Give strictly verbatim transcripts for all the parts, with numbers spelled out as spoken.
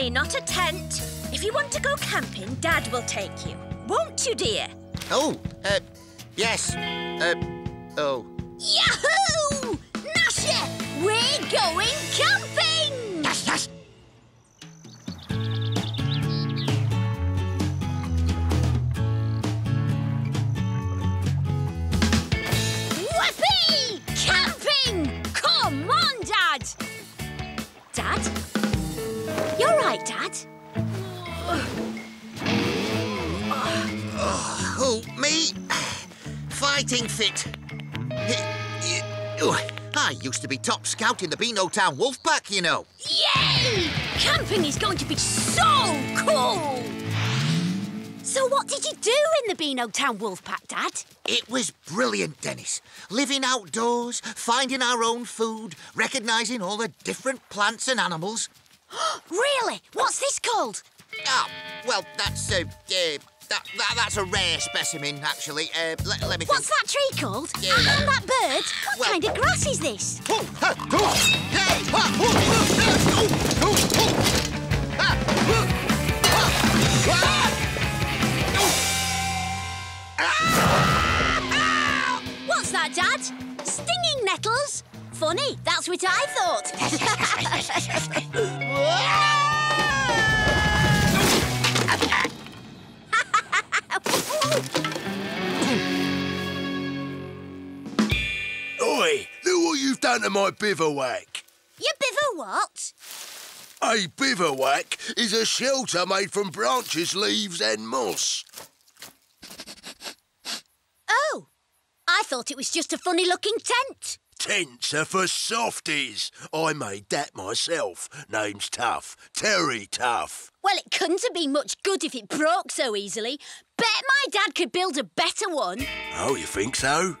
sleigh, not a tent. If you want to go camping, Dad will take you. Won't you, dear? Oh, uh, yes. Uh, oh. Yahoo! Nash it! We're going camping! Yes, yes! Whoopee! Camping! Come on, Dad! Dad? You're right, Dad. Oh, oh me? Fighting fit. I used to be top scout in the Beanotown Wolfpack, you know. Yay! Camping is going to be so cool! So what did you do in the Beanotown Wolfpack, Dad? It was brilliant, Dennis. Living outdoors, finding our own food, recognising all the different plants and animals. Really? What's this called? Ah, oh, well, that's a... Uh, uh, That, that, that's a rare specimen, actually. Uh, let, let me What's think. that tree called? Yeah. And that bird? What well, kind of grass is this? What's that, Dad? Stinging nettles? Funny, that's what I thought. Oi, look what you've done to my bivouac. Your bivouac? A bivouac is a shelter made from branches, leaves and moss. Oh, I thought it was just a funny-looking tent. Tents are for softies. I made that myself. Name's Tough. Terry Tough. Well, it couldn't have been much good if it broke so easily. Bet my dad could build a better one. Oh, you think so?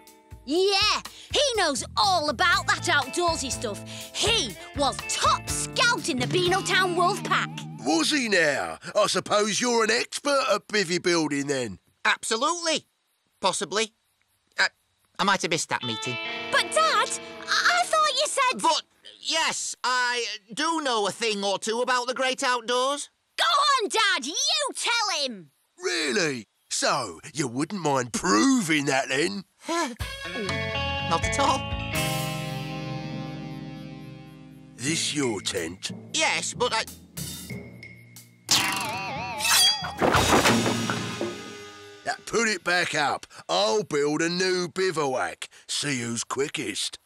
Yeah, he knows all about that outdoorsy stuff. He was top scout in the Beanotown Wolfpack. Was he now? I suppose you're an expert at bivvy building then. Absolutely. Possibly. Uh, I might have missed that meeting. But, Dad, I thought you said... But, yes, I do know a thing or two about the great outdoors. Go on, Dad, you tell him. Really? So, you wouldn't mind proving that, then? Not at all. This your tent? Yes, but I... Now, put it back up. I'll build a new bivouac. See who's quickest.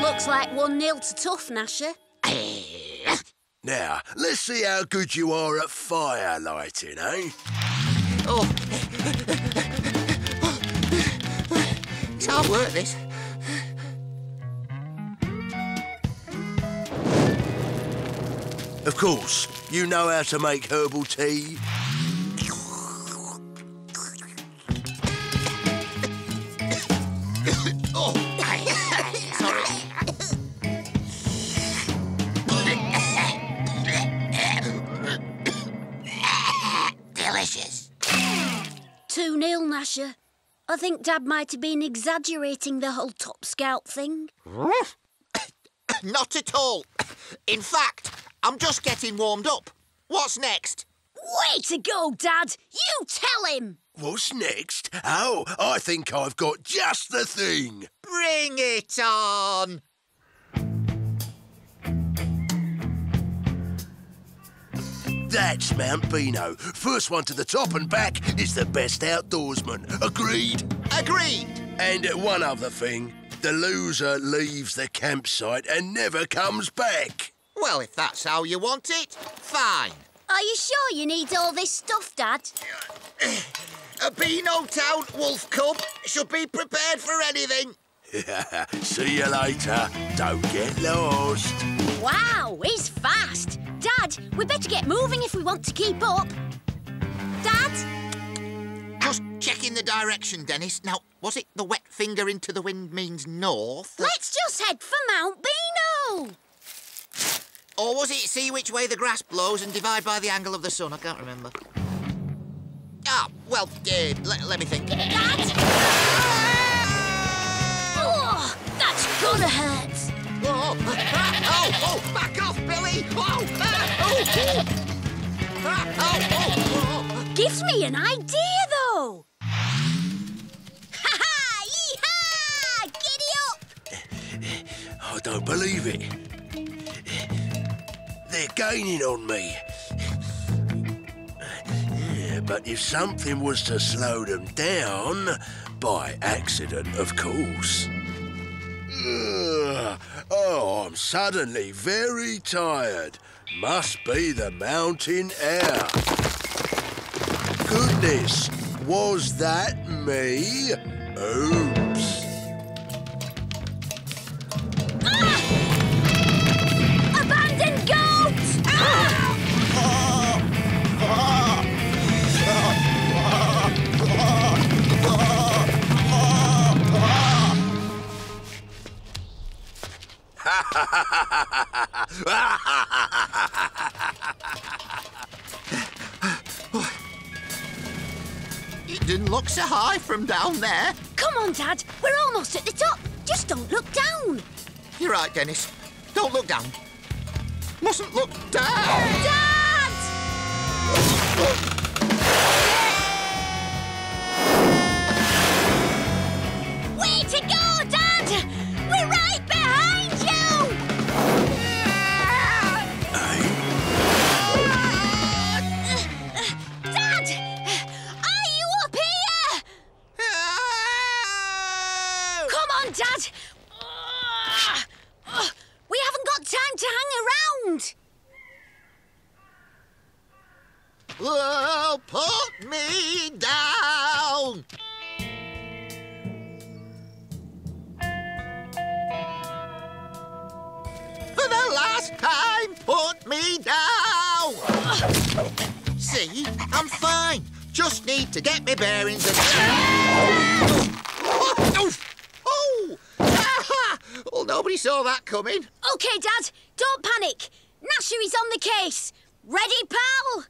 Looks like one nil to Tough, Nasher. Now, let's see how good you are at fire lighting, eh? Oh. It's hard work, this. Of course, you know how to make herbal tea. Oh, sorry. Delicious. two nil, Nasher. I think Dad might have been exaggerating the whole top scout thing. Not at all. In fact, I'm just getting warmed up. What's next? Way to go, Dad! You tell him! What's next? Oh, I think I've got just the thing. Bring it on! That's Mount Beano. First one to the top and back is the best outdoorsman. Agreed? Agreed! And one other thing. The loser leaves the campsite and never comes back. Well, if that's how you want it, fine. Are you sure you need all this stuff, Dad? A Beanotown wolf cub should be prepared for anything. See you later. Don't get lost. Wow, he's fast. Dad, we better get moving if we want to keep up. Dad? Just checking the direction, Dennis. Now, was it the wet finger into the wind means north? Let's just head for Mount Beano. Or was it see which way the grass blows and divide by the angle of the sun? I can't remember. Ah, oh, well, uh, le let me think. That's... Oh, that's gonna hurt. Oh, ah, oh, oh, back off, Billy. Oh, ah, oh, oh. Ah, oh, oh, oh, oh. Gives me an idea, though. Ha ha, yee-haw, giddy up. I don't believe it. They're gaining on me. But if something was to slow them down, by accident, of course. Ugh. Oh, I'm suddenly very tired. Must be the mountain air. Goodness, was that me? Oops. Ah! Abandoned goat! Ah! It didn't look so high from down there. Come on, Dad. We're almost at the top. Just don't look down. You're right, Dennis. Don't look down. Mustn't look down. Dad! Way to go, Dad! We're right behind you! Uh, uh, Dad! Are you up here? Uh, Come on, Dad! Uh, we haven't got time to hang around! Well, put me down! For the last time, put me down! See? I'm fine. Just need to get my bearings and... Oh! Oh! Oh! Well, nobody saw that coming. OK, Dad. Don't panic. Nasher is on the case. Ready, pal?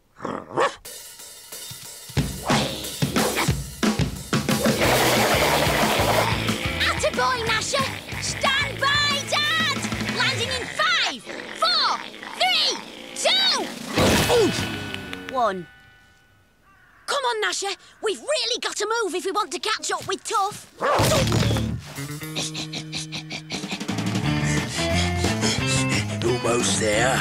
Attaboy, Nasher. Stand by, Dad! Landing in five, four, three, two... One. Come on, Nasher. We've really got to move if we want to catch up with Tuff. Almost there.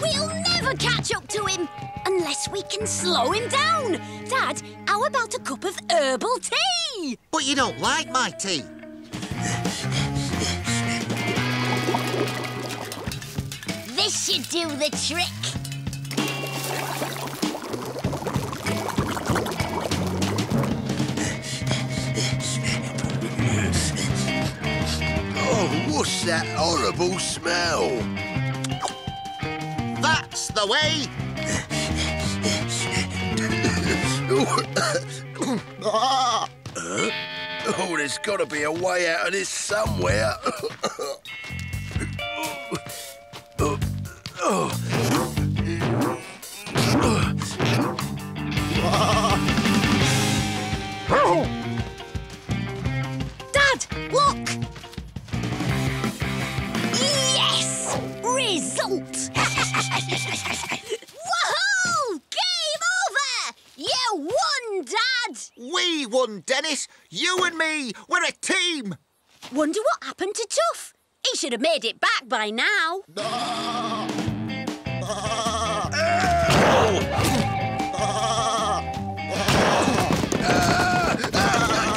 We'll never catch up to him unless we can slow him down. Dad, how about a cup of herbal tea? But you don't like my tea. This should do the trick. Oh, what's that horrible smell? That's the way. Huh? Oh, there's got to be a way out of this somewhere. Dad, look! Yes! Result! Woohoo! Game over! You won, Dad! We won, Dennis. You and me, we're a team. Wonder what happened to Tuff. He should have made it back by now. Ah! Ah! Ah! Ah!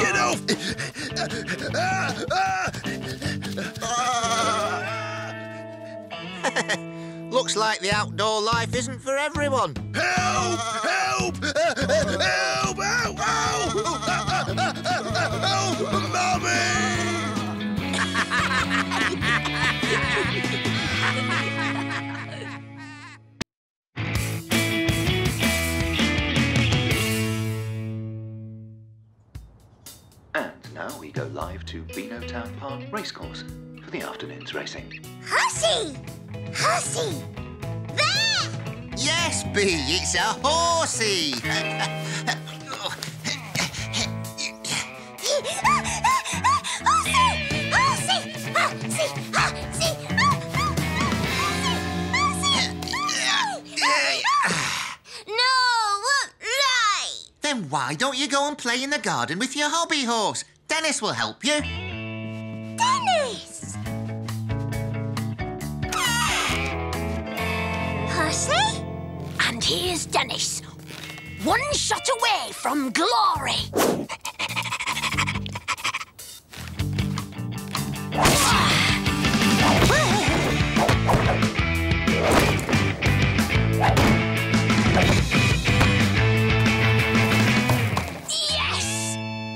Get off! Ah! Ah! Ah! Looks like the outdoor life isn't for everyone. Help! Help! Help! Help! Help! Mummy! And now we go live to Beanotown Park Racecourse for the afternoon's racing. Hussy! Hussy! There! Yes, Bee, it's a horsey. Then why don't you go and play in the garden with your hobby horse? Dennis will help you. Dennis! Horsey? And here's Dennis, one shot away from glory.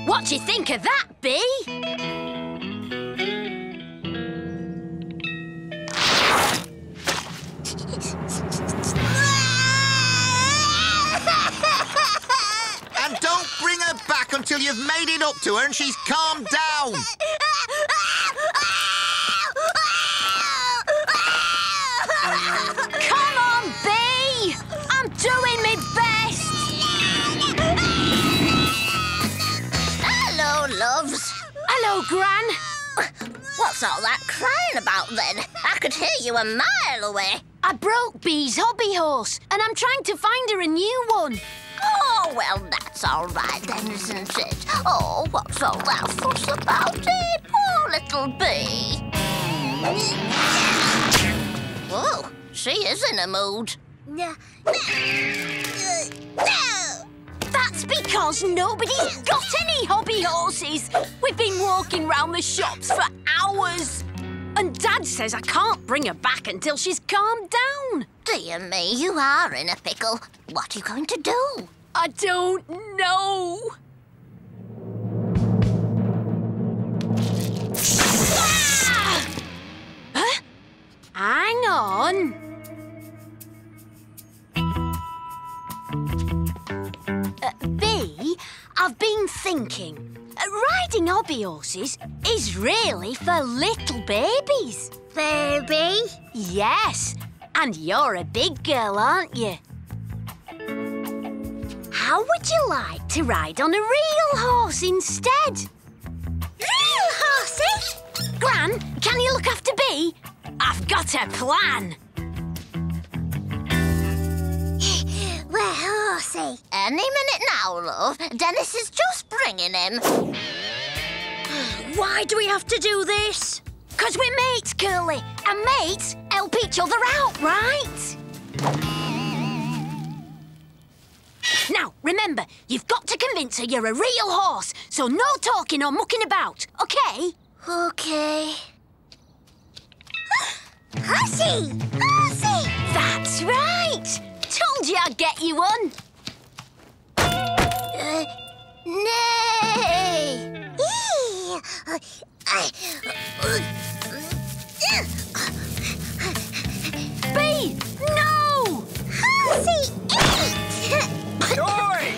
What do you think of that, Bee? And don't bring her back until you've made it up to her and she's calmed down. Come on, Bee! I'm doing my best! Loves. Hello, Gran. What's all that crying about, then? I could hear you a mile away. I broke Bee's hobby horse, and I'm trying to find her a new one. Oh, well, that's all right, then, isn't it? Oh, what's all that fuss about, eh? Poor little Bee. Whoa, she is in a mood. That's because nobody's got any hobby horses. We've been walking round the shops for hours. And Dad says I can't bring her back until she's calmed down. Dear me, you are in a pickle. What are you going to do? I don't know. Ah! Huh? Hang on. Uh, Bee, I've been thinking. Uh, riding hobby horses is really for little babies. Baby? Yes, and you're a big girl, aren't you? How would you like to ride on a real horse instead? Real horsey? Gran, can you look after Bee? I've got a plan. We're horsey. Any minute now, love. Dennis is just bringing him. Why do we have to do this? Because we're mates, Curly. And mates help each other out, right? Now, remember, you've got to convince her you're a real horse, so no talking or mucking about, OK? OK. Horsey! Horsey! That's right! Told you I'd get you one. Uh, nay. Eee. Uh, uh, uh, uh. Bee, no. Horsey, eat. Oi!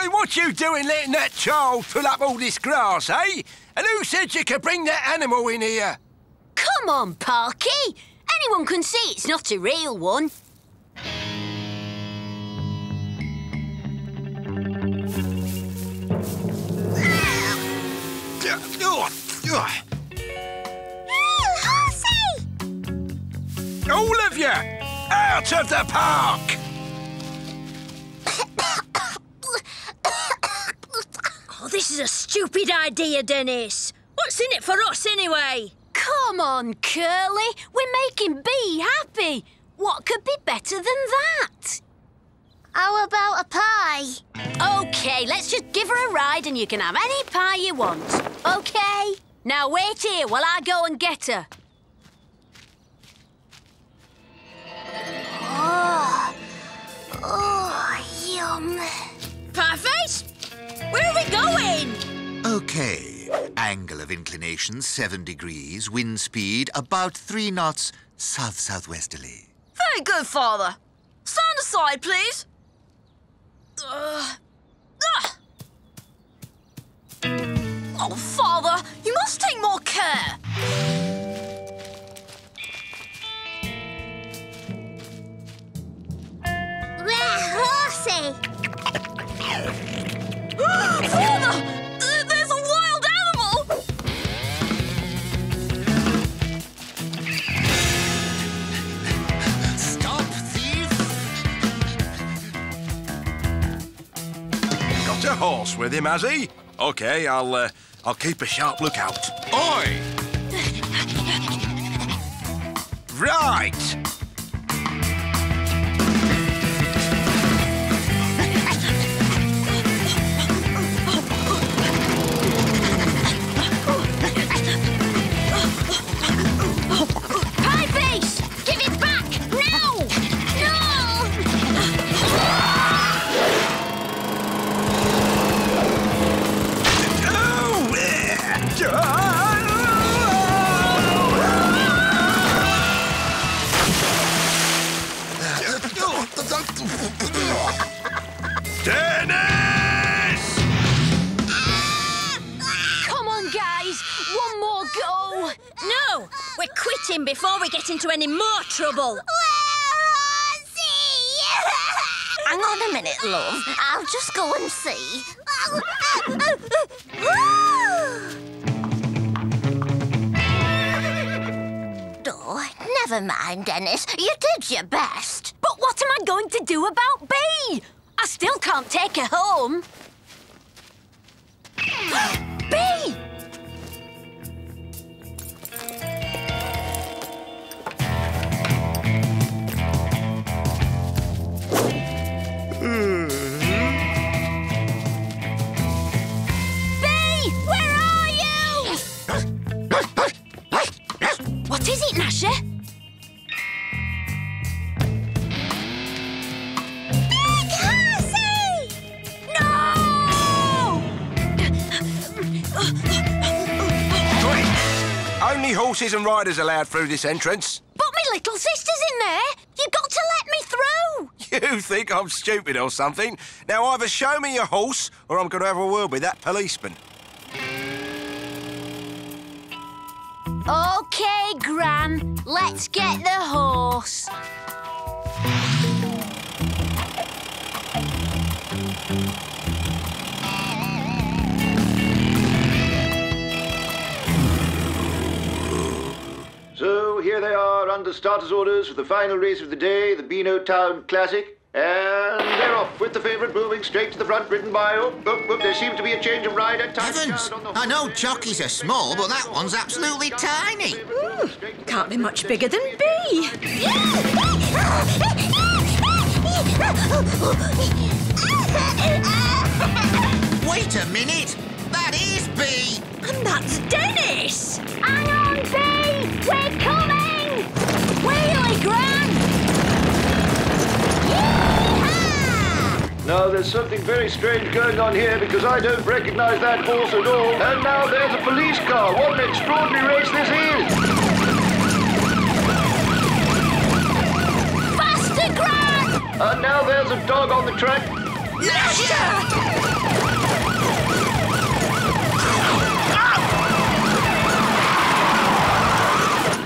Hey, what you doing letting that child pull up all this grass, eh? And who said you could bring that animal in here? Come on, Parky. Anyone can see it's not a real one. Real horsey! All of you, out of the park! Oh, this is a stupid idea, Dennis. What's in it for us, anyway? Come on, Curly. We're making Bee happy. What could be better than that? How about a pie? OK, let's just give her a ride and you can have any pie you want. OK? Now wait here while I go and get her. Oh, oh yum. Pie-face, where are we going? OK. Angle of inclination, seven degrees. Wind speed, about three knots, south-southwesterly. Very good, Father. Stand aside, please. Uh, ah. Oh, Father, you must take more care. else with him, has he? OK, I'll, uh, I'll keep a sharp lookout. Oi! Right! Dennis! Come on, guys. One more go. No, we're quitting before we get into any more trouble. Well, see. Hang on a minute, love. I'll just go and see. Oh, never mind, Dennis. You did your best. But what am I going to do about Bee? I still can't take her home. Bee! Bee, where are you? What is it, Nasher? Only horses and riders allowed through this entrance. But my little sister's in there. You've got to let me through. You think I'm stupid or something? Now, either show me your horse or I'm going to have a word with that policeman. OK, Gran, let's get the horse. So here they are under starters' orders for the final race of the day, the Beanotown Classic. And they're off with the favourite moving straight to the front, ridden by... Oh, oh, oh, there seems to be a change of ride at times. Heavens! I know jockeys are small, but that one's absolutely tiny. Mm, can't be much bigger than Bee. Wait a minute! That is Bee! And that's Dennis! Hang on, Bee! We're coming! Wheelie, Gran! Yee-haw! Now, there's something very strange going on here because I don't recognise that horse at all. And now there's a police car. What an extraordinary race this is! Faster, Gran! And now there's a dog on the track. Yes, sir!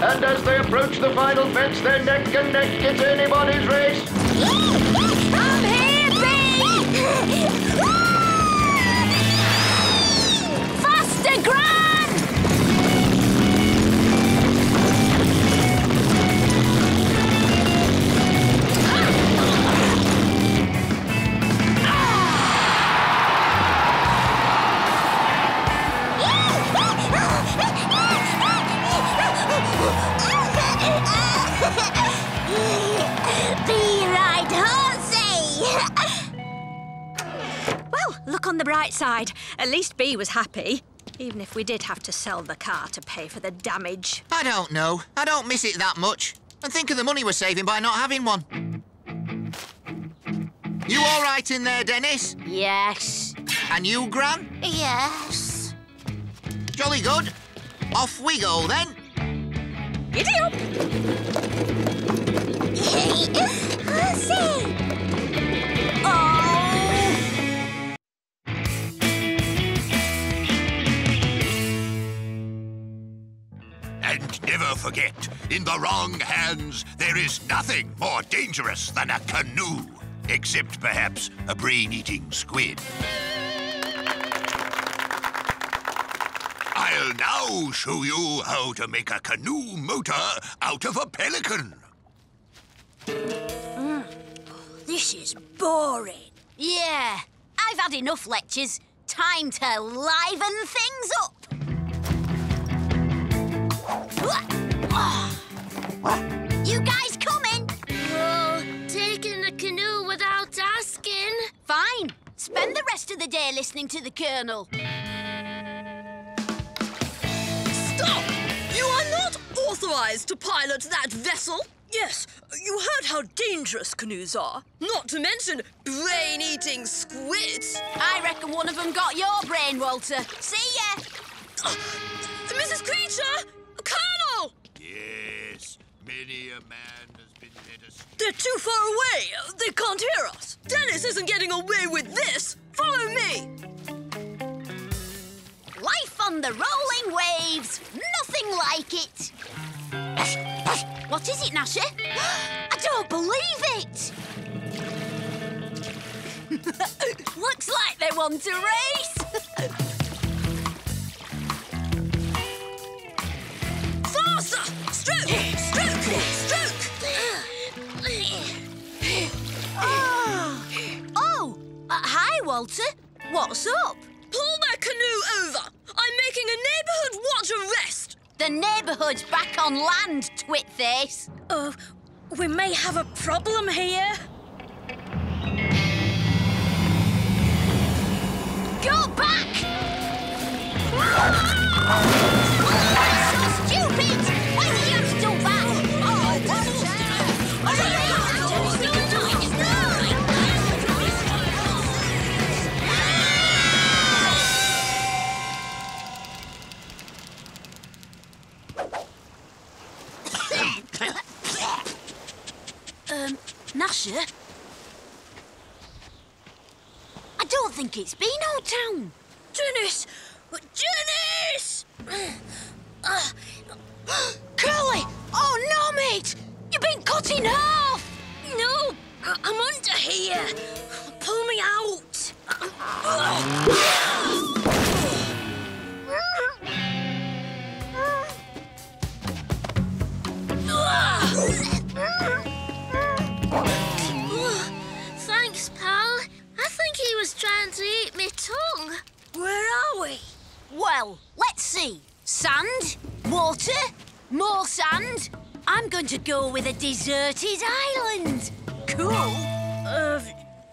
And as they approach the final fence, they're neck and neck. It's anybody's race. I'm here, Bee! Faster, Gran! Well, look on the bright side. At least Bee was happy, even if we did have to sell the car to pay for the damage. I don't know. I don't miss it that much. And think of the money we're saving by not having one. You all right in there, Dennis? Yes. And you, Gran? Yes. Jolly good. Off we go, then. Giddy up! Hussy! Oh! And never forget, in the wrong hands, there is nothing more dangerous than a canoe, except perhaps a brain-eating squid. I'll now show you how to make a canoe motor out of a pelican. Mm. This is boring. Yeah, I've had enough lectures. time to liven things up. You guys coming? Well, taking the canoe without asking. Fine. Spend the rest of the day listening to the Colonel. Stop! You are not authorised to pilot that vessel. Yes, you heard how dangerous canoes are. Not to mention brain-eating squids. I reckon one of them got your brain, Walter. See ya! Uh, Missus Creature! Colonel! Yes, many a man has been led astray. They're too far away. They can't hear us. Dennis isn't getting away with this. Follow me. Life on the rolling waves. Nothing like it. What is it, Nasher? I don't believe it! Looks like they want to race! Faster! Stroke! Stroke! Stroke! Oh! Oh! Uh, hi, Walter. What's up? Pull that canoe over! I'm making a neighbourhood watch arrest! The neighbourhood's back on land, twitface. Oh, we may have a problem here. Go back! Oh, that's so stupid! Why do you have to do that? Oh, that's so stupid! Um, Nasher? I don't think it's Beanotown. Dennis! Dennis! uh, Curly! Oh, no, mate! You've been cut in half! No, I'm under here. Pull me out. Thanks, pal. I think he was trying to eat my tongue. Where are we? Well, let's see. Sand, water, more sand. I'm going to go with a deserted island. Cool. Uh,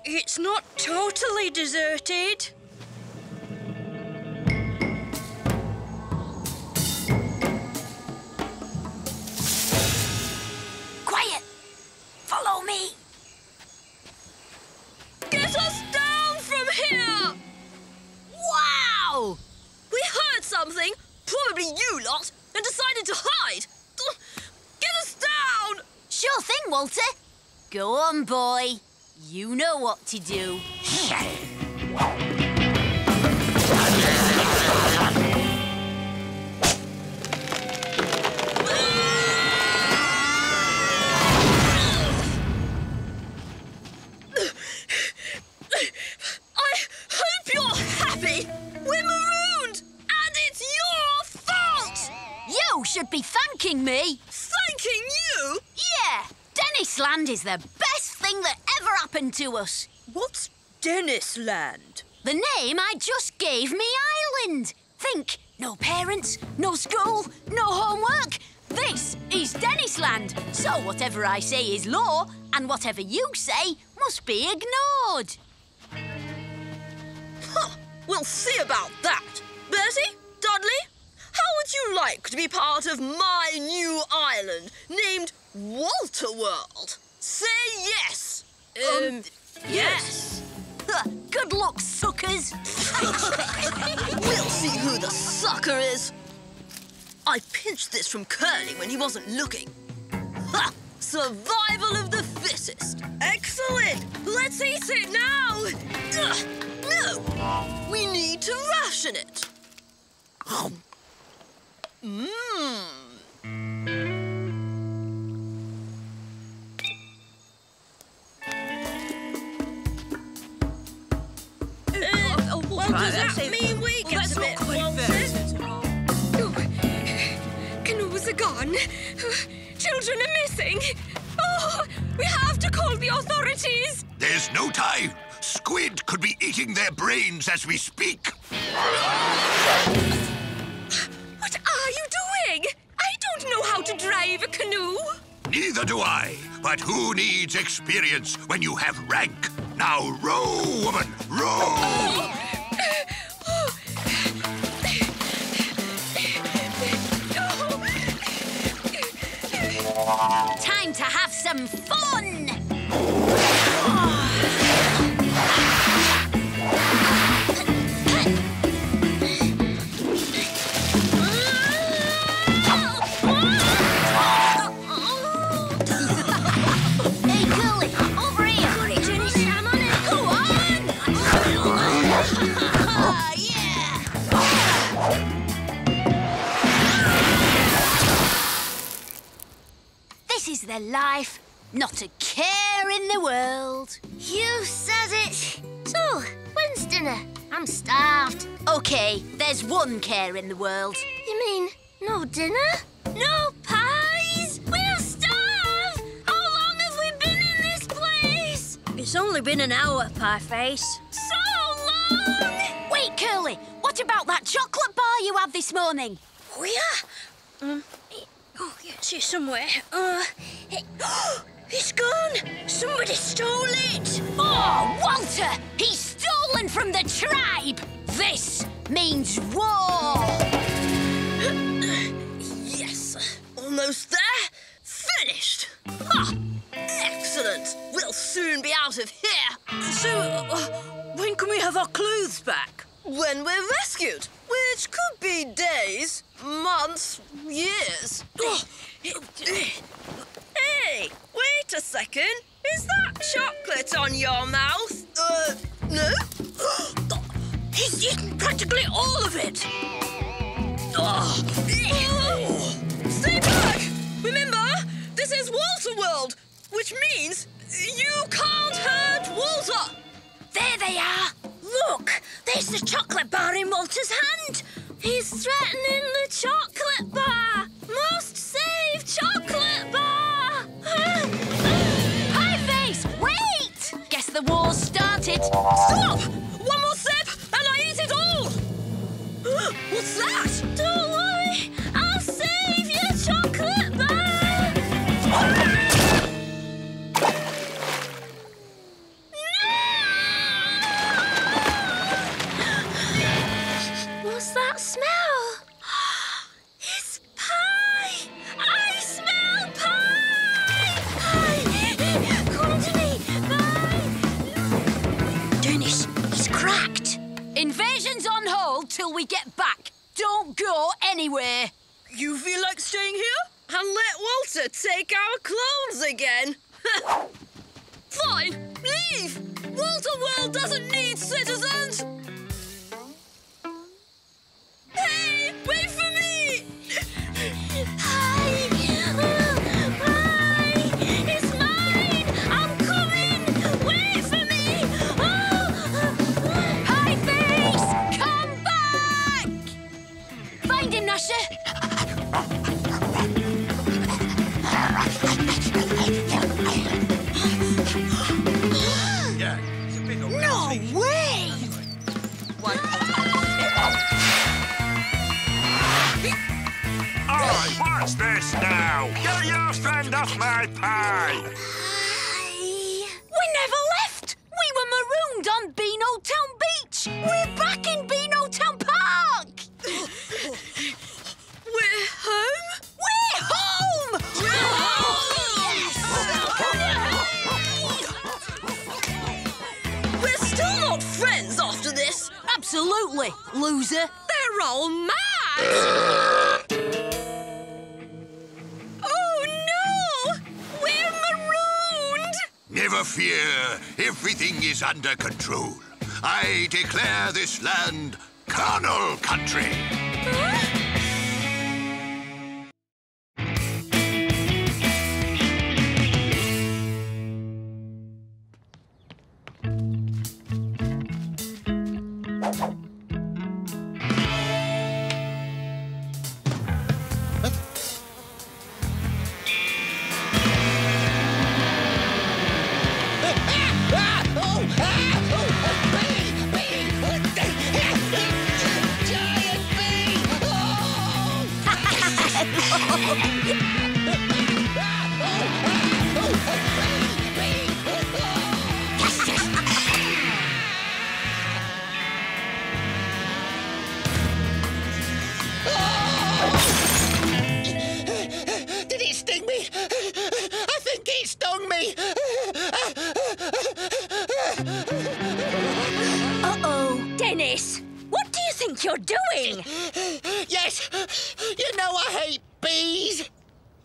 it's not totally deserted. Follow me! Get us down from here! Wow! We heard something, probably you lot, and decided to hide. Get us down! Sure thing, Walter. Go on, boy. You know what to do. Should be thanking me. Thanking you? Yeah. Dennisland is the best thing that ever happened to us. What's Dennisland? The name I just gave me island. Think, no parents, no school, no homework. This is Dennisland. So whatever I say is law, and whatever you say must be ignored. Huh. We'll see about that. Bertie? Dudley? How would you like to be part of my new island named Walter World? Say yes! Um, um yes. yes. Good luck, suckers. We'll see who the sucker is. I pinched this from Curly when he wasn't looking. Ha! Survival of the fittest. Excellent. Let's eat it now. Ugh. No, we need to ration it. Mmm. Uh, oh, well, right, does that mean we well, get a bit Walter? Canoes are gone. Children are missing. Oh, we have to call the authorities. There's no time. Squid could be eating their brains as we speak. What are you doing? I don't know how to drive a canoe. Neither do I. But who needs experience when you have rank? Now row, woman, row! Oh. Time to have some fun! This is their life, not a care in the world. You said it. So, when's dinner? I'm starved. OK, there's one care in the world. You mean no dinner? No pies? We'll starve! How long have we been in this place? It's only been an hour, Pieface. So long! Wait, Curly, what about that chocolate bar you had this morning? Oh, yeah. Mm. Oh, yeah, it's here somewhere. Uh, it... It's gone! Somebody stole it! Oh, Walter! He's stolen from the tribe! This means war! Yes, almost there. Finished! Ha! Excellent! We'll soon be out of here. So, uh, when can we have our clothes back? When we're rescued, which could be days, months, years. Hey, wait a second. Is that chocolate on your mouth? Uh, no. He's eaten practically all of it. Oh. Stay back. Remember, this is Walter World, which means you can't hurt Walter. There they are. Look, there's the chocolate bar in Walter's hand. He's threatening the chocolate bar. Must save chocolate bar. Pieface, wait! Guess the war's started. Stop! One more sip and I eat it all. What's that? Don't worry, I'll save your chocolate bar. That smell? It's pie! I smell pie! Pie! Come to me! Pie! Dennis, he's cracked. Invasion's on hold till we get back. Don't go anywhere. You feel like staying here? And let Walter take our clothes again. Fine, leave! Walter World doesn't need citizens! Hey, wait for me! Hi! Oh, hi! It's mine! I'm coming! Wait for me! Oh! Pieface! Come back! Find him, Nasher! Yeah, it's a bit of a no speech. Way! One. Oi, what's this now? Get your friend off my pie! Pie... We never left! We were marooned on Beanotown Beach! We're back in Beanotown Park! We're home? We're home! We're home! Yes! We're still not friends after this! Absolutely, loser! They're all mad! Never fear, everything is under control. I declare this land carnal country. Huh? Ah! Did he sting me? I think he stung me. Uh-oh, Dennis. What do you think you're doing? Yes, you know I hate bees.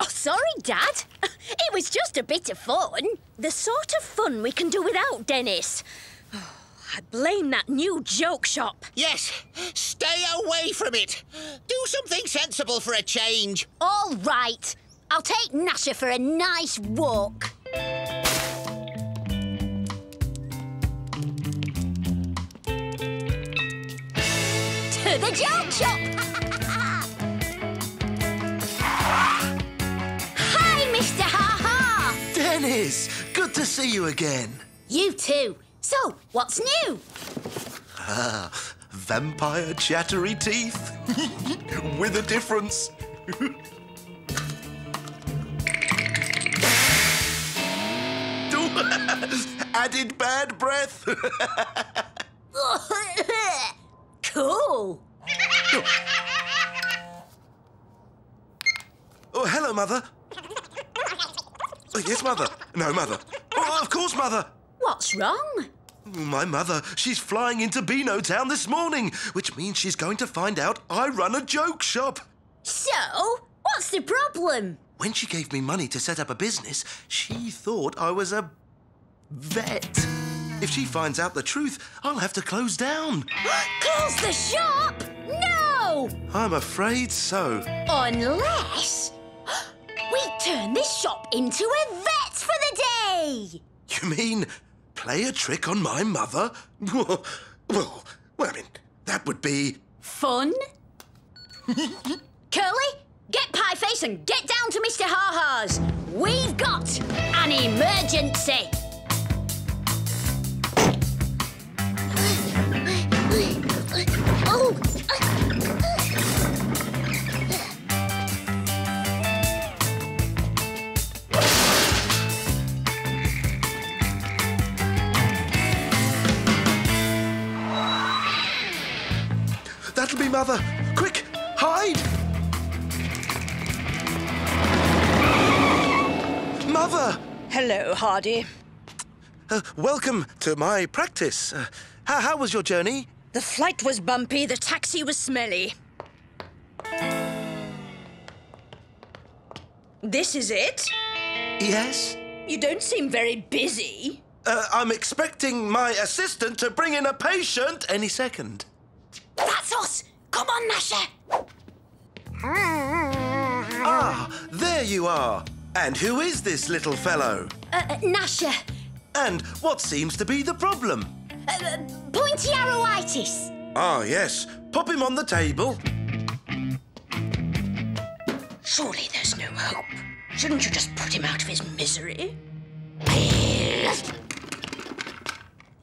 Oh, sorry, Dad. It was just a bit of fun. The sort of fun we can do without Dennis. Oh, I blame that new joke shop. Yes, stay away from it. Do something sensible for a change. All right. I'll take Nasha for a nice walk. To the joke shop! Hi, Mister Ha Ha! Dennis, good to see you again. You too. So, what's new? Ah, vampire chattery teeth. With a difference. Added bad breath. Cool. Oh, hello, Mother. Oh, yes, Mother. No, Mother. Oh, of course, Mother. What's wrong? My mother, she's flying into Beanotown this morning, which means she's going to find out I run a joke shop. So, what's the problem? When she gave me money to set up a business, she thought I was a vet. If she finds out the truth, I'll have to close down. Close the shop? No! I'm afraid so. Unless we turn this shop into a vet for the day. You mean play a trick on my mother? Well, well, I mean, that would be... fun? Curly, get Pieface and get down to Mister Ha Ha's. We've got an emergency. Oh! That'll be Mother. Quick, hide! Mother! Hello, Hardy. Uh, welcome to my practice. Uh, how, how was your journey? The flight was bumpy, the taxi was smelly. This is it? Yes? You don't seem very busy. Uh, I'm expecting my assistant to bring in a patient any second. That's us! Come on, Nasha! Ah, there you are. And who is this little fellow? Uh, uh, Nasha. And what seems to be the problem? Uh, uh, pointy arrowitis. Ah, yes. Pop him on the table. Surely there's no hope. Shouldn't you just put him out of his misery?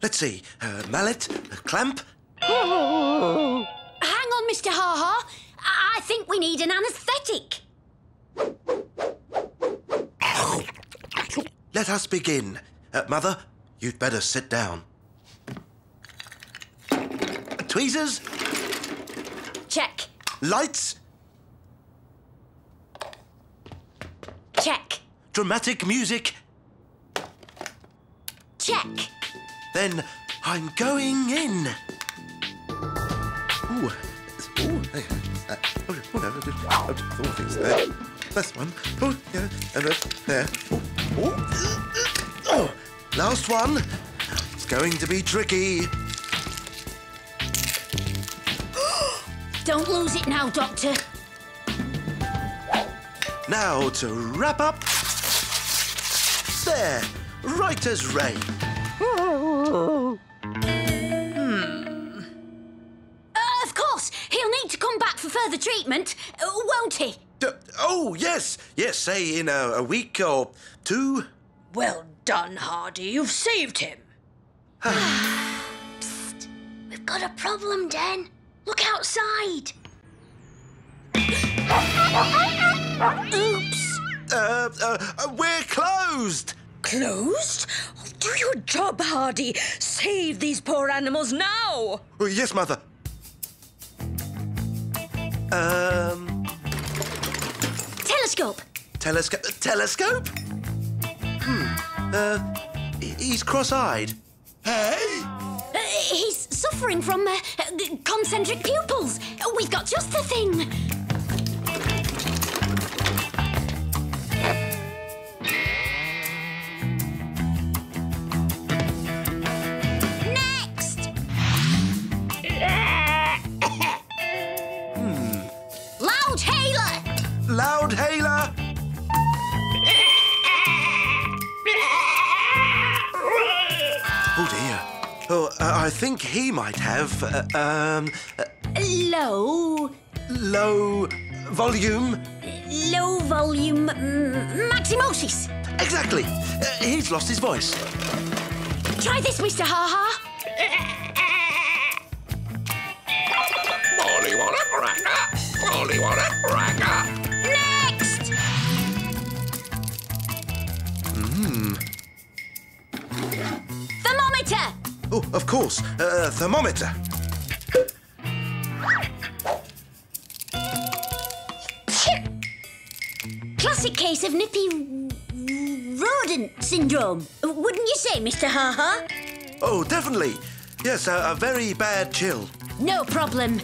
Let's see. Uh, mallet, a clamp. Oh. Hang on, Mister Ha Ha. I, I think we need an anaesthetic. Let us begin. Uh, Mother, you'd better sit down. Tweezers. Check. Lights. Check. Dramatic music. Check. Then I'm going in. Ooh. Ooh. Uh, oh, oh, no. I thought things there. That's one. Oh, yeah. And uh, there. Oh. Oh. Oh. Last one. It's going to be tricky. Don't lose it now, Doctor. Now to wrap up. There, right as rain. Hmm. Uh, of course, he'll need to come back for further treatment, uh, won't he? D oh, yes. Yes, say in a, a week or two. Well done, Hardy. You've saved him. Psst. We've got a problem, Den. Look outside! Oops. Uh, uh, we're closed. Closed? Do your job, Hardy. Save these poor animals now. Oh, yes, Mother. Um. Telescope. Telescope. Telescope. Hmm. Uh, he's cross-eyed. Hey. Uh, he's suffering from uh, concentric pupils. We've got just the thing. Loud Hailer! Oh dear. Oh, uh, I think he might have uh, um uh, low low volume low volume maximosis. Exactly. Uh, he's lost his voice. Try this, Mister Ha Ha. Molly, what a cracker! Molly, what a cracker! Thermometer! Oh, of course. Uh, thermometer. Classic case of nippy rodent syndrome. Wouldn't you say, Mister Ha Ha? Oh, definitely. Yes, a, a very bad chill. No problem.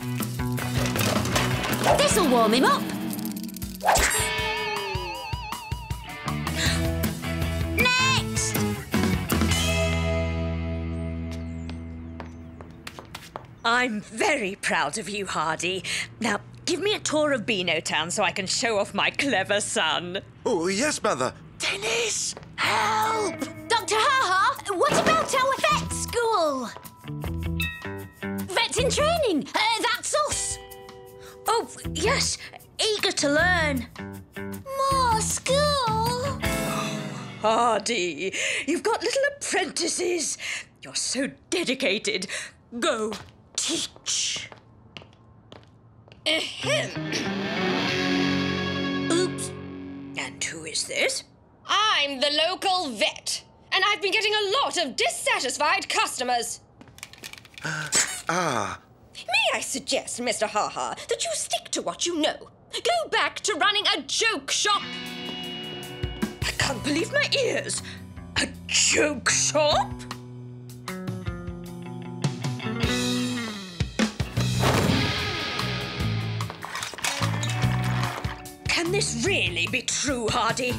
This'll warm him up. I'm very proud of you, Hardy. Now, give me a tour of Beanotown so I can show off my clever son. Oh, yes, Mother. Dennis, help! Doctor Ha Ha, what about our vet school? Vets in training, uh, that's us. Oh, yes, eager to learn. More school? Hardy, you've got little apprentices. You're so dedicated. Go. Teach. Ahem. Oops. And who is this? I'm the local vet, and I've been getting a lot of dissatisfied customers. Uh, ah. May I suggest, Mister Ha Ha, that you stick to what you know. Go back to running a joke shop. I can't believe my ears. A joke shop? Can this really be true, Hardy?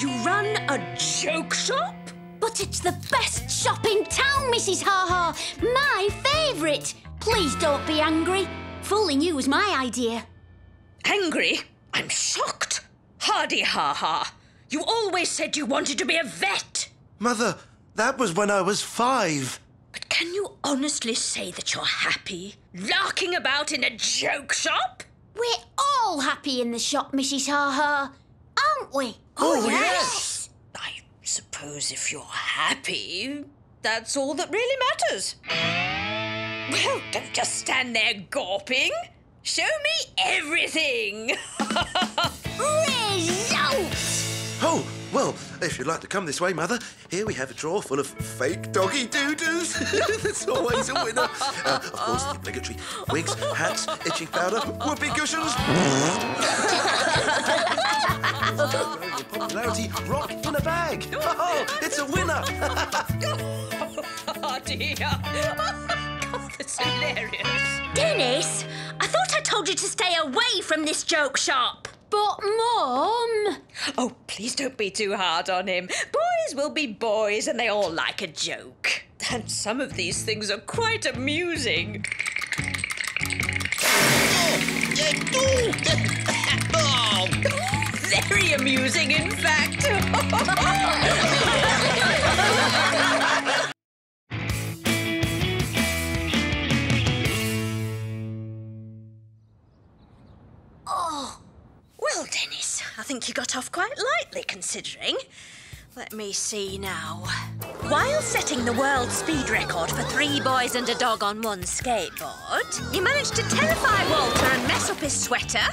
You run a joke shop? But it's the best shop in town, Missus Ha Ha. My favourite. Please don't be angry. Fooling you was my idea. Angry? I'm shocked. Hardy Ha Ha, you always said you wanted to be a vet. Mother, that was when I was five. But can you honestly say that you're happy larking about in a joke shop? We're all happy in the shop, Missus Ha Ha, aren't we? Oh, oh yes. yes! I suppose if you're happy, that's all that really matters. Well, don't just stand there gawping. Show me everything! Results! Oh, well, if you'd like to come this way, Mother, here we have a drawer full of fake doggy doo-doos. That's always a winner. Uh, of course, the obligatory wigs, hats, itching powder, whoopee cushions. Your popularity, rock in a bag. Oh, it's a winner. Oh, dear. God, that's hilarious. Dennis, I thought I told you to stay away from this joke shop. But, Mum... Oh, please don't be too hard on him. Boys will be boys and they all like a joke. And some of these things are quite amusing. Oh, very amusing, in fact. Well, Dennis, I think you got off quite lightly, considering. Let me see now. While setting the world speed record for three boys and a dog on one skateboard, you managed to terrify Walter and mess up his sweater.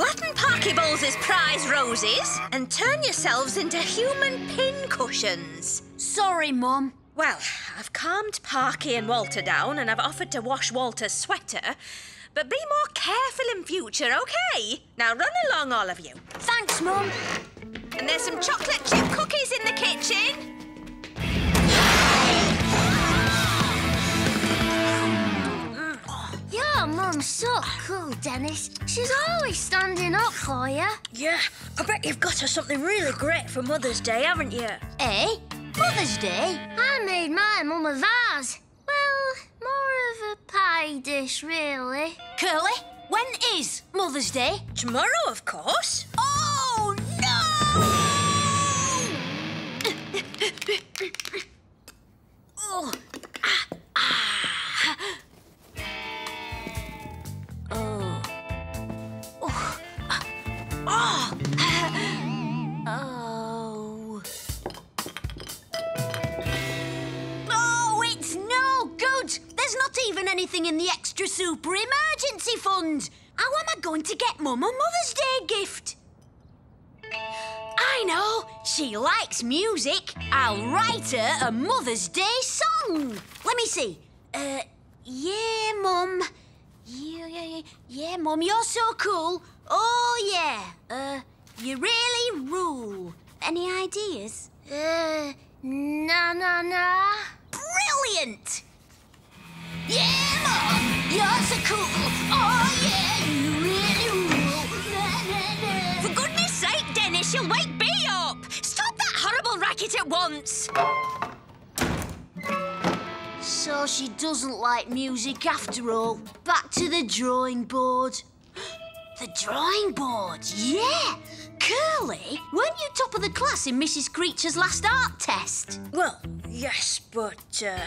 flatten Parky Bowles' prize roses and turn yourselves into human pincushions. Sorry, Mum. Well, I've calmed Parky and Walter down and I've offered to wash Walter's sweater, but be more careful in future, OK? Now run along, all of you. Thanks, Mum. And there's some chocolate chip cookies in the kitchen. Your mum's so cool, Dennis. She's always standing up for you. Yeah, I bet you've got her something really great for Mother's Day, haven't you? Eh? Mother's Day? I made my mum a vase. Well, more of a pie dish, really. Curly, when is Mother's Day? Tomorrow, of course. Oh, no! Oh, ah, ah. Oh. Oh. Oh. Oh. Oh, it's no good. There's not even anything in the extra super emergency fund. How am I going to get Mum a Mother's Day gift? I know. She likes music. I'll write her a Mother's Day song. Let me see. Uh, yeah, Mum. Yeah, yeah, yeah, yeah, Mum, you're so cool. Oh, yeah. Uh, you really rule. Any ideas? Uh, nah, nah, nah. Brilliant! Yeah, Mum, you're so cool. Oh, yeah, you really rule. Nah, nah, nah. For goodness sake, Dennis, you'll wake Bee up. Stop that horrible racket at once. So she doesn't like music after all. Back to the drawing board. The drawing board, yeah! Curly, weren't you top of the class in Missus Creature's last art test? Well, yes, but, uh...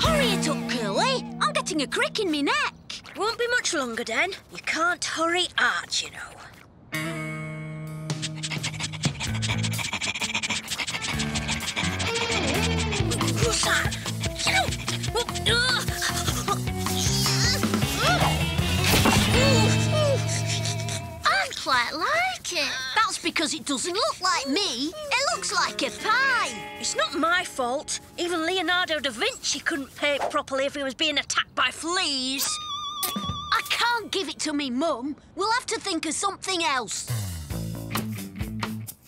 Hurry it up, Curly. I'm getting a crick in me neck. Won't be much longer, Den. You can't hurry art, you know. I quite like it. That's because it doesn't look like me. It looks like a pie. It's not my fault. Even Leonardo da Vinci couldn't paint properly if he was being attacked by fleas. I can't give it to me, Mum. We'll have to think of something else.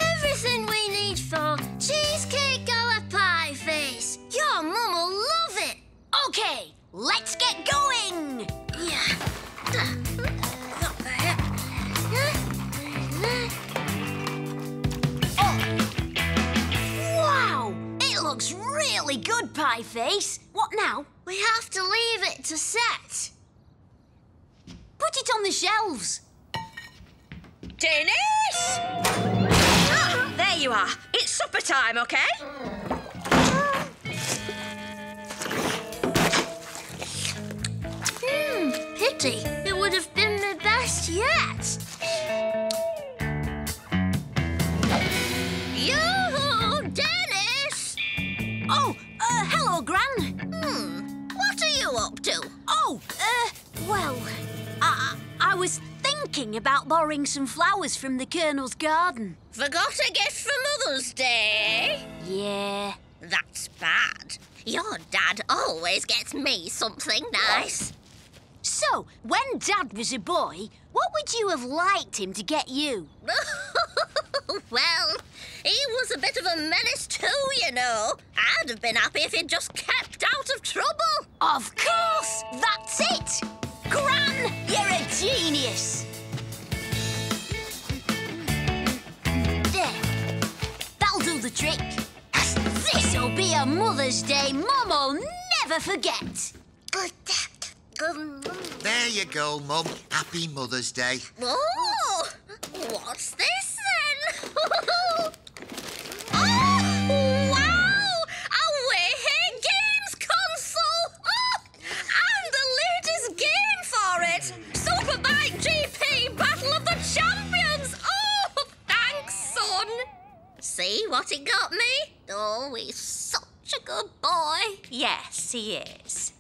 Everything we need for cheesecake gala pie face. Your mum will love it. OK, let's get going. Yeah. Uh, not there. Oh. Wow! It looks really good, pie face. What now? We have to leave it to set. Put it on the shelves. Dennis! There you are. It's supper time, OK? Hmm, pity. It would have been the best yet. Yoo-hoo, Dennis! Oh, uh, hello, Gran. Hmm, what are you up to? Oh, uh, well, I, I was... thinking about borrowing some flowers from the Colonel's garden. Forgot a gift for Mother's Day? Yeah. That's bad. Your dad always gets me something nice. So, when Dad was a boy, what would you have liked him to get you? Well, he was a bit of a menace too, you know. I'd have been happy if he'd just kept out of trouble. Of course! That's it! Gran, you're a genius! There. That'll do the trick. This'll be a Mother's Day Mum'll never forget. Good Dad. Good Mum. There you go, Mum. Happy Mother's Day. Oh! What's this, then? Oh! Wow! A We're Here games console! Oh! And the latest game! It. Superbike G P Battle of the Champions! Oh, thanks, son! See what he got me? Oh, he's such a good boy. Yes, he is.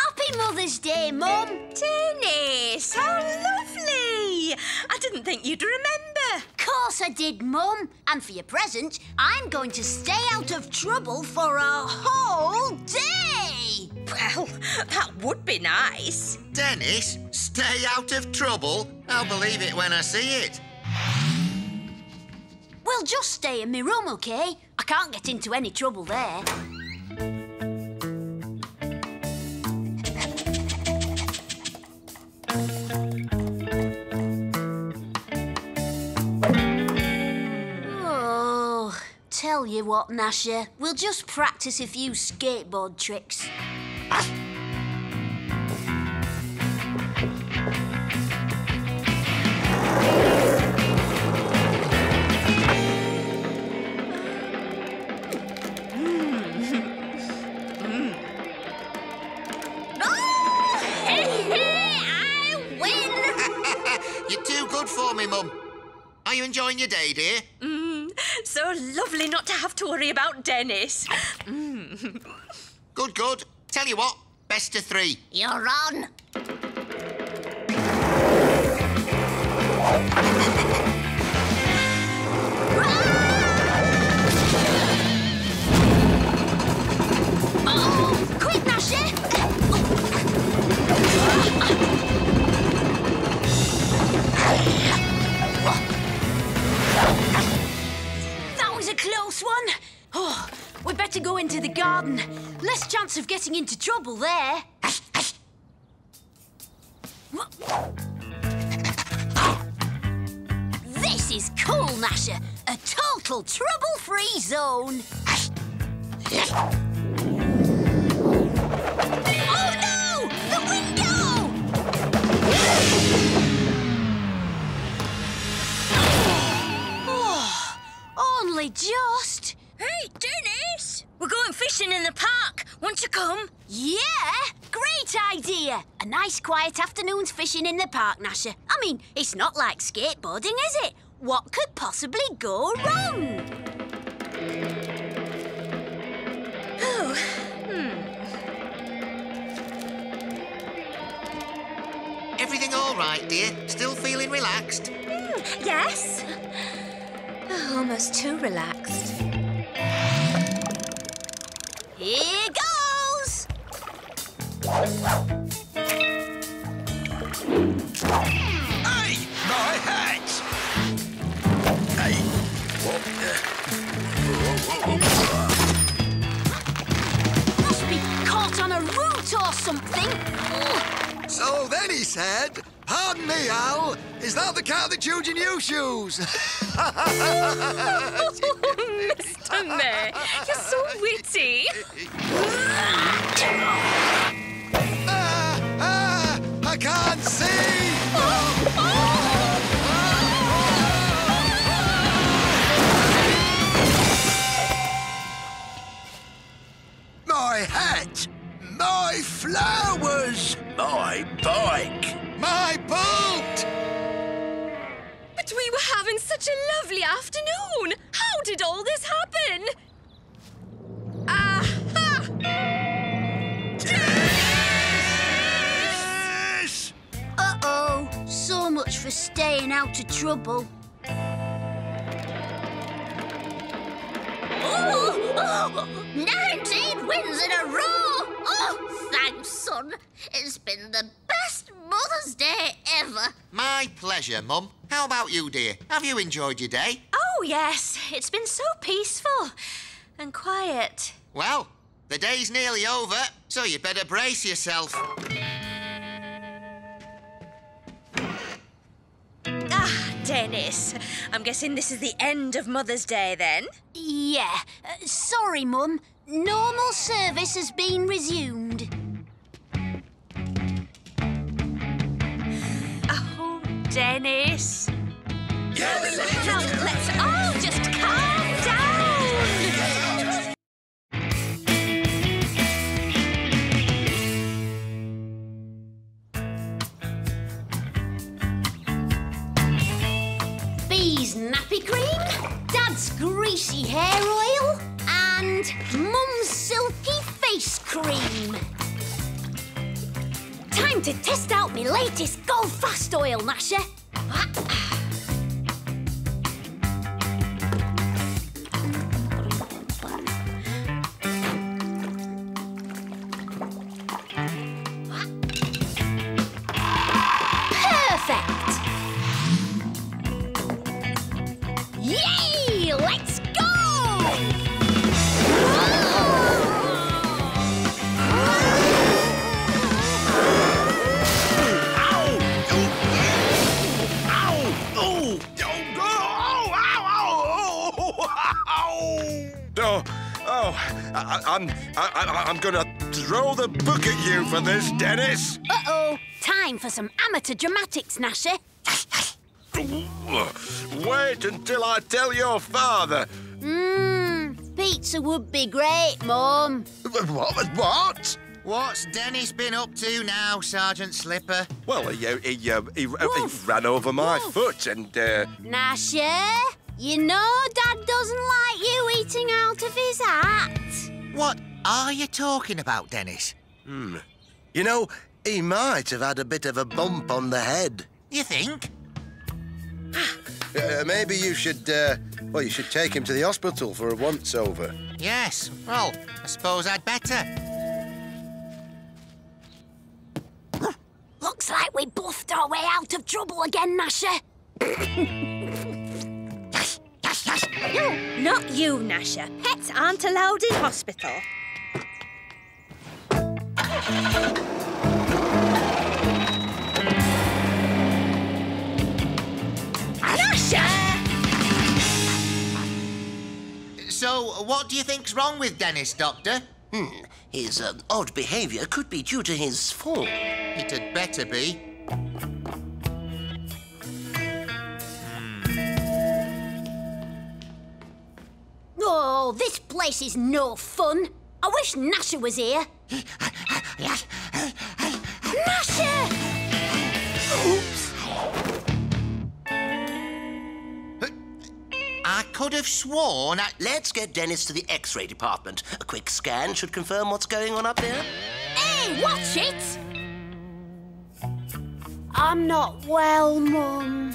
I'll Happy Mother's Day, Mum! Dennis, how lovely! I didn't think you'd remember. Of course I did, Mum. And for your present, I'm going to stay out of trouble for a whole day! Well, that would be nice. Dennis, stay out of trouble? I'll believe it when I see it. Well, just stay in my room, OK? I can't get into any trouble there. Oh, tell you what, Nasha, we'll just practice a few skateboard tricks. Enjoying your day, dear? Mm, so lovely not to have to worry about Dennis. Mm. Good, good. Tell you what, best of three. You're on. Oh, quick, Nasha! That was a close one. Oh, we'd better go into the garden. Less chance of getting into trouble there. This is cool, Nasha. A total trouble-free zone. Oh, no! The window! Only just. Hey, Dennis! We're going fishing in the park. Won't you come? Yeah! Great idea! A nice quiet afternoon's fishing in the park, Nasha. I mean, it's not like skateboarding, is it? What could possibly go wrong? Oh, hmm. Everything all right, dear? Still feeling relaxed? Mm, yes. Almost too relaxed. Here goes! Hey! My hat! Hey! Must be caught on a root or something! So then he said... Pardon me, Al. Is that the cat that chewed your new shoes? Oh, Mister May, you're so witty. Ah, ah, I can't see. Oh, oh. My hat, my flowers, my bike. My boat! But we were having such a lovely afternoon! How did all this happen? Aha! Dennis! Uh-oh, so much for staying out of trouble. Oh, oh, nineteen wins in a row! Oh, thanks, son. It's been the best Mother's Day ever. My pleasure, Mum. How about you, dear? Have you enjoyed your day? Oh, yes. It's been so peaceful and quiet. Well, the day's nearly over, so you better brace yourself. Ah, Dennis. I'm guessing this is the end of Mother's Day, then? Yeah. Uh, sorry, Mum. Normal service has been resumed. Oh, Dennis. Yes. Now, let's all just calm down. Bee's nappy cream, Dad's greasy hair oil, and Mum's silky face cream. Time to test out my latest Go Fast oil, Nasher. I'm, I, I'm gonna throw the book at you for this, Dennis. Uh-oh. Time for some amateur dramatics, Nasher. Wait until I tell your father. Mmm, pizza would be great, Mum. What? What? What's Dennis been up to now, Sergeant Slipper? Well, he, he, he, he, he ran over my Wolf. foot and... Uh... Nasher, you know Dad doesn't like you eating out of his hat. What are you talking about, Dennis? Hmm. You know, he might have had a bit of a bump on the head. You think? uh, maybe you should, uh, well, you should take him to the hospital for a once-over. Yes. Well, I suppose I'd better. Looks like we bluffed our way out of trouble again, Nasher. No, not you, Nasher. Pets aren't allowed in hospital. Nasher! So, what do you think's wrong with Dennis, Doctor? Hmm, his um, odd behaviour could be due to his fall. It had better be. Oh, this place is no fun. I wish Nasher was here. Nasher! Oops. I could have sworn I... Let's get Dennis to the X-ray department. A quick scan should confirm what's going on up there. Hey, watch it! I'm not well, Mum.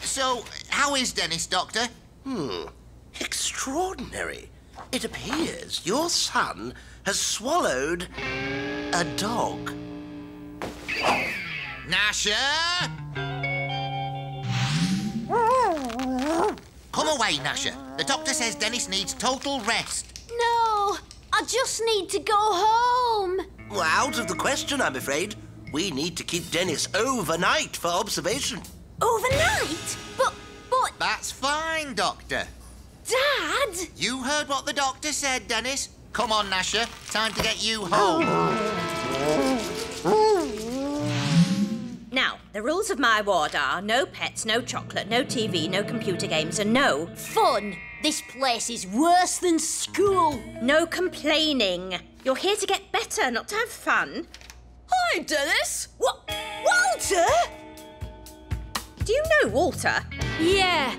So, how is Dennis, Doctor? Hmm, extraordinary. It appears your son has swallowed a dog. Nasher! Come away, Nasher. The doctor says Dennis needs total rest. No, I just need to go home. Well, out of the question, I'm afraid. We need to keep Dennis overnight for observation. Overnight? But, but... That's fine, Doctor. Dad! You heard what the doctor said, Dennis. Come on, Nasher. Time to get you home. Now, the rules of my ward are no pets, no chocolate, no T V, no computer games, and no... Fun! This place is worse than school. No complaining. You're here to get better, not to have fun. Hi, Dennis. What? Walter? Do you know Walter? Yeah,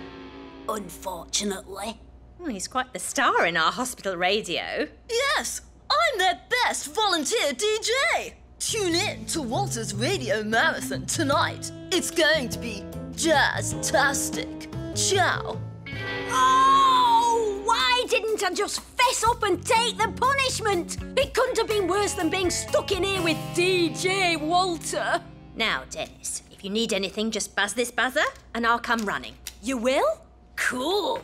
unfortunately. Well, he's quite the star in our hospital radio. Yes, I'm their best volunteer D J. Tune in to Walter's radio marathon tonight. It's going to be jazz-tastic. Ciao. Oh, why didn't I just fess up and take the punishment? It couldn't have been worse than being stuck in here with D J Walter. Now, Dennis, if you need anything, just buzz this buzzer and I'll come running. You will? Cool.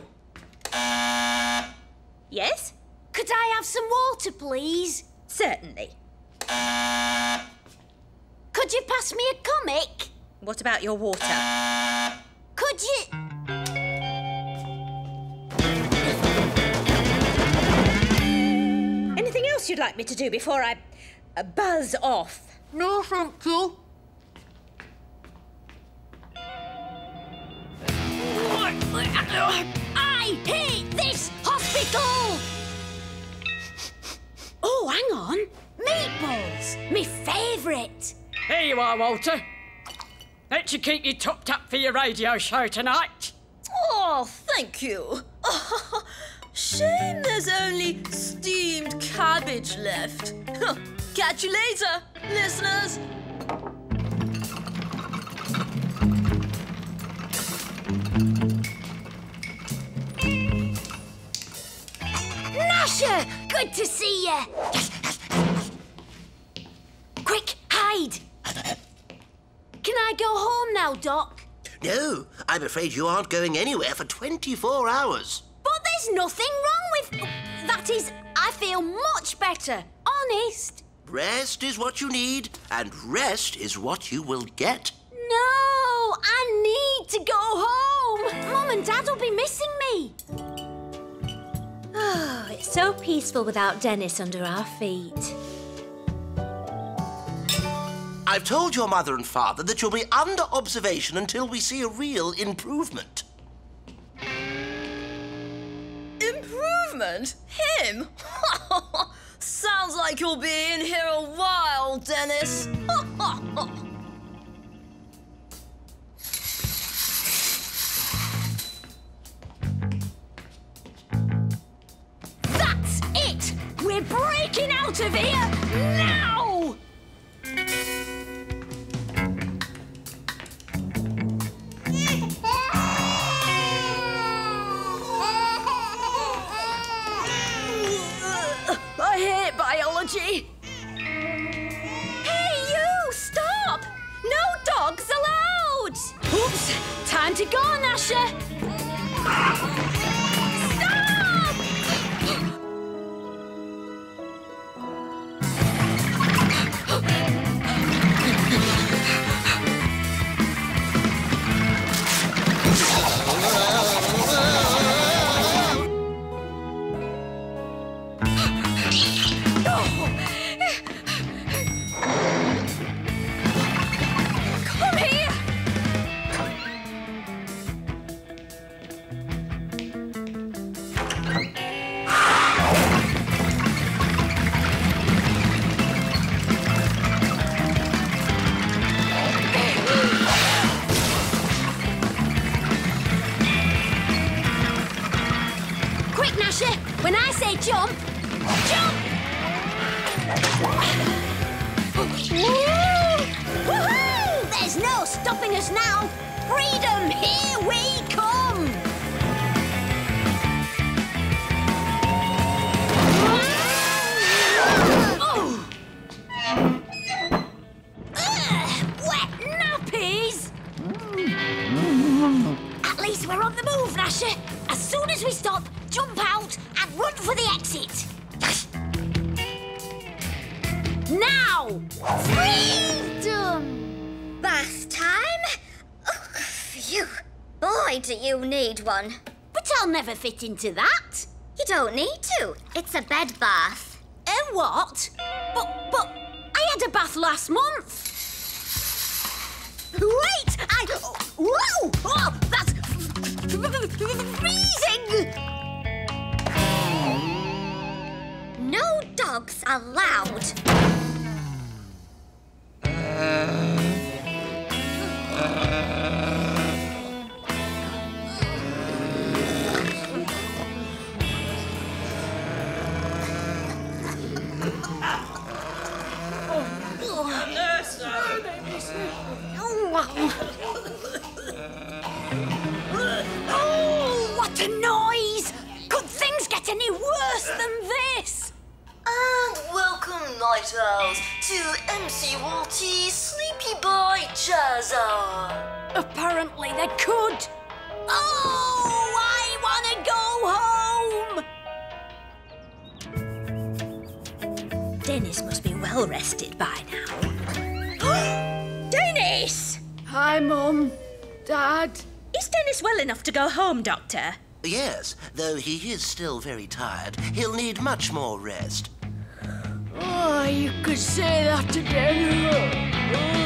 Uh... Yes? Could I have some water, please? Certainly. Uh... Could you pass me a comic? What about your water? Uh... Could you... Anything else you'd like me to do before I uh, buzz off? No, thank you. I hate this hospital! Oh, hang on. Meatballs, me favourite. Here you are, Walter. That should keep you topped up for your radio show tonight. Oh, thank you. Oh, shame there's only steamed cabbage left. Catch you later, listeners. Nasha, good to see you. Quick, hide. Can I go home now, Doc? No, I'm afraid you aren't going anywhere for twenty-four hours. But there's nothing wrong with... That is, I feel much better. Honest. Rest is what you need, and rest is what you will get. No, I need to go home. Mum and Dad will be missing me. Oh, it's so peaceful without Dennis under our feet. I've told your mother and father that you'll be under observation until we see a real improvement. Improvement? Him? Sounds like you'll be in here a while, Dennis. That's it! We're breaking out of here now! I hate biology. Hey, you! Stop! No dogs allowed! Oops! Time to go, Nasha! Stop! But I'll never fit into that. You don't need to. It's a bed bath. A what? But, but I had a bath last month. Wait, I... Whoa! Oh, that's freezing! No dogs allowed. Oh, what a noise! Could things get any worse than this? And welcome, Night Owls, to M C Walty's Sleepy Boy Jazz Hour. Apparently they could. Oh, I wanna go home! Dennis must be well rested by now. Dennis! Hi, Mum. Dad. Is Dennis well enough to go home, Doctor? Yes, though he is still very tired. He'll need much more rest. Oh, you could say that again.